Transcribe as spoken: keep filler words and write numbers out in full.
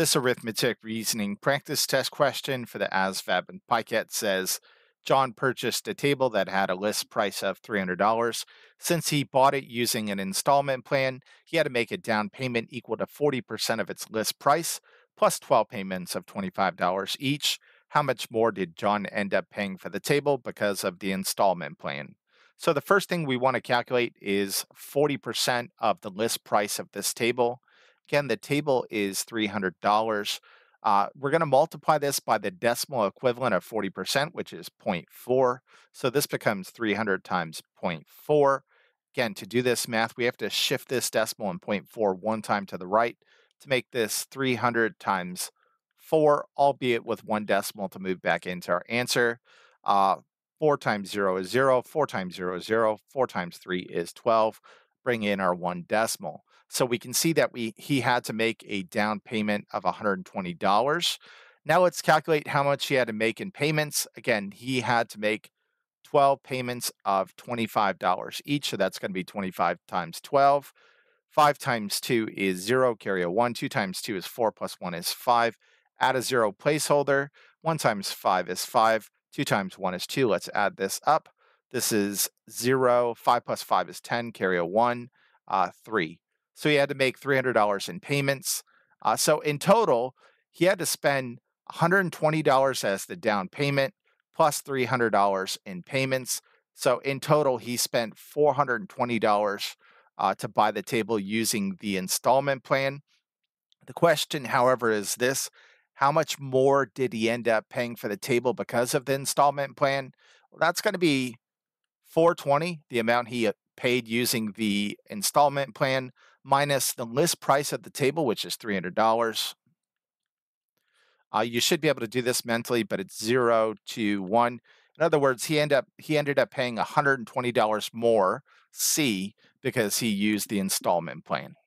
This arithmetic reasoning practice test question for the A S V A B and PiCAT says, John purchased a table that had a list price of three hundred dollars. Since he bought it using an installment plan, he had to make a down payment equal to forty percent of its list price, plus twelve payments of twenty-five dollars each. How much more did John end up paying for the table because of the installment plan? So the first thing we want to calculate is forty percent of the list price of this table. Again, the table is three hundred dollars. Uh, we're going to multiply this by the decimal equivalent of forty percent, which is zero point four. So this becomes three hundred times zero point four. Again, to do this math, we have to shift this decimal and zero point four one time to the right to make this three hundred times four, albeit with one decimal to move back into our answer. Uh, four times zero is zero, four times zero is zero, four times three is twelve. Bring in our one decimal. So we can see that we he had to make a down payment of one hundred twenty dollars. Now let's calculate how much he had to make in payments. Again, he had to make twelve payments of twenty-five dollars each. So that's going to be twenty-five times twelve. five times two is zero, carry a one. two times two is four, plus one is five. Add a zero placeholder. one times five is five. two times one is two. Let's add this up. This is zero. five plus five is ten. Carry a one. Uh, three. So he had to make three hundred dollars in payments. Uh, so in total, he had to spend one hundred twenty dollars as the down payment plus three hundred dollars in payments. So in total, he spent four hundred twenty dollars uh, to buy the table using the installment plan. The question, however, is this: how much more did he end up paying for the table because of the installment plan? Well, that's going to be four hundred twenty dollars, the amount he paid using the installment plan, minus the list price of the table, which is three hundred dollars. Uh, you should be able to do this mentally, but it's zero to one. In other words, he ended up he ended up paying one hundred twenty dollars more, C, because he used the installment plan.